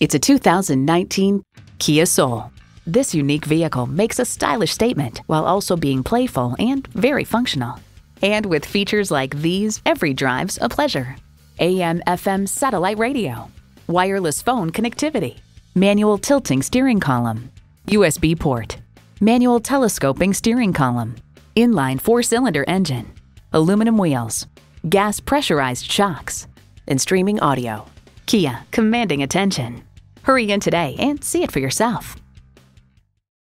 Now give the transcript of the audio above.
It's a 2019 Kia Soul. This unique vehicle makes a stylish statement while also being playful and very functional. And with features like these, every drive's a pleasure. AM/FM satellite radio, wireless phone connectivity, manual tilting steering column, USB port, manual telescoping steering column, inline four-cylinder engine, aluminum wheels, gas pressurized shocks, and streaming audio. Kia, commanding attention. Hurry in today and see it for yourself.